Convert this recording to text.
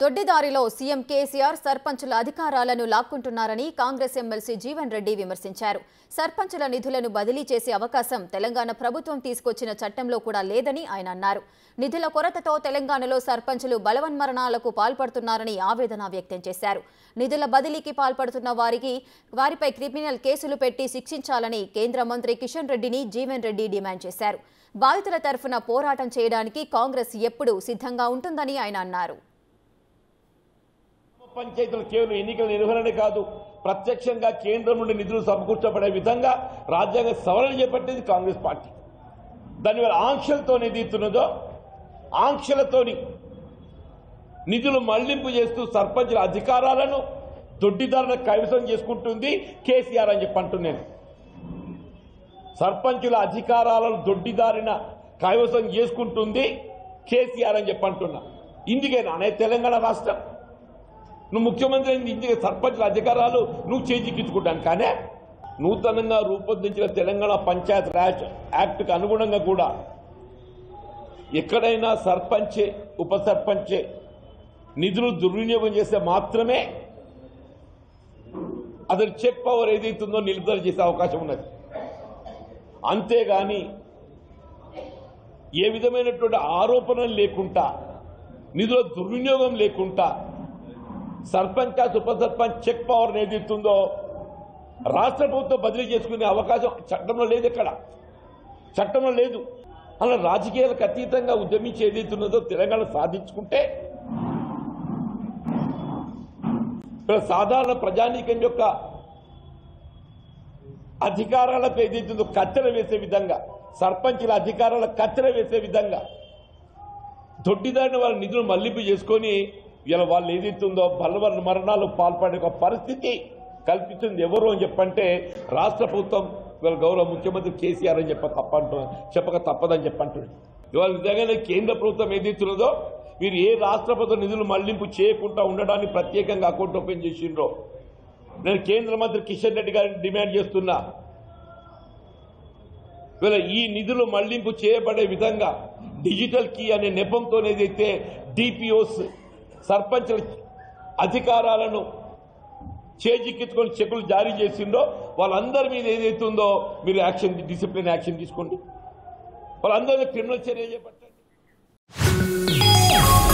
దొడ్డిదారిలో CM KCR సర్పంచుల అధికారాలను లాక్కుంటున్నారని కాంగ్రెస్ ఎమ్మెల్సీ జీవన్ రెడ్డి విమర్శించారు. సర్పంచుల నిధులను బదిలీ చేసే అవకాశం తెలంగాణ ప్రభుత్వం తీసుకొచ్చిన చట్టంలో కూడా లేదని ఆయన అన్నారు. నిధుల కొరతతో తెలంగాణలో సర్పంచులు బలవన్మరణాలకు పాల్పడుతున్నారని ఆవేదన వ్యక్తం చేశారు. నిధుల బదిలీకి పాల్పడుతున్న వారిపై క్రిమినల్ కేసులు పెట్టి శిక్షించాలని కేంద్ర మంత్రి కిషన్ రెడ్డిని జీవన్ రెడ్డి డిమాండ్ చేశారు. బాధితుల తరఫున పోరాటం చేయడానికి కాంగ్రెస్ ఎప్పుడూ సిద్ధంగా ఉంటుందని ఆయన అన్నారు. పంచాయతీల కేవలం ఎన్నికల నిర్వహణనే కాదు, ప్రత్యక్షంగా కేంద్రం నుండి నిధులు సమకూర్చబడే విధంగా రాజ్యాంగ సవరణ చేపట్టింది కాంగ్రెస్ పార్టీ. దానివల్ల ఆంక్షలతో ఏదైతున్నదో ఆంక్షలతోని నిధులు మళ్లింపు చేస్తూ సర్పంచుల అధికారాలను దొడ్డిదారుల కైవసం చేసుకుంటుంది కేసీఆర్ అని చెప్పి అంటున్నాను. సర్పంచుల అధికారాలను దొడ్డిదారిన కైవసం చేసుకుంటుంది కేసీఆర్ అని చెప్పి అంటున్నా. ఇందుకేనా అనే తెలంగాణ రాష్ట్రం నువ్వు ముఖ్యమంత్రి అయింది, ఇందుకే సర్పంచుల అధికారాలు నువ్వు చేజిక్కించుకుంటాను. కానీ నూతనంగా రూపొందించిన తెలంగాణ పంచాయత్ రాజ్ యాక్ట్కు అనుగుణంగా కూడా ఎక్కడైనా సర్పంచే ఉప సర్పంచే నిధులు దుర్వినియోగం చేస్తే మాత్రమే అతని చెక్ పవర్ ఏదైతుందో నిలుపుదల చేసే అవకాశం ఉన్నది. అంతేగాని ఏ విధమైనటువంటి ఆరోపణలు లేకుండా, నిధుల దుర్వినియోగం లేకుండా సర్పంచ్ ఉప సర్పంచ్ చెక్ పవర్ ఏదైతుందో రాష్ట్ర ప్రభుత్వం బదిలీ చేసుకునే అవకాశం చట్టంలో లేదు. ఎక్కడ చట్టంలో లేదు. అలా రాజకీయాలకు అతీతంగా ఉద్యమించి ఏదైతున్నదో తెలంగాణ సాధించుకుంటే సాధారణ ప్రజానీకం యొక్క అధికారాలకు ఏదైతుందో కత్తెర వేసే విధంగా, సర్పంచుల అధికారాలకు కత్తెర వేసే విధంగా దొడ్డిదారిన వాళ్ళ నిధులు మళ్లింపు చేసుకొని ఇలా వాళ్ళు ఏదైతుందో బలవన్ మరణాలు పాల్పడే ఒక పరిస్థితి కల్పిస్తుంది ఎవరు అని చెప్పంటే రాష్ట్ర ప్రభుత్వం, ఇవాళ గౌరవ ముఖ్యమంత్రి కేసీఆర్ అని చెప్పక తప్పదని చెప్పంటున్నాడు. ఇవాళ నిజంగానే కేంద్ర ప్రభుత్వం ఏదైతున్నదో మీరు ఏ రాష్ట్ర ప్రభుత్వం నిధులు మళ్లింపు చేయకుండా ఉండడానికి ప్రత్యేకంగా అకౌంట్ ఓపెన్ చేసిండ్రో నేను కేంద్ర మంత్రి కిషన్ రెడ్డి గారిని డిమాండ్ చేస్తున్నా. ఇవాళ ఈ నిధులు మళ్లింపు చేయబడే విధంగా డిజిటల్ కీ అనే నెపంతో ఏదైతే డిపిఓస్ సర్పంచుల అధికారాలను చేజిక్కించుకొని చెక్కులు జారీ చేసిందో వాళ్ళందరి మీద ఏదైతుందో మీరు యాక్షన్, డిసిప్లిన్ యాక్షన్ తీసుకోండి. వాళ్ళందరినీ క్రిమినల్ చర్య చేపట్టండి.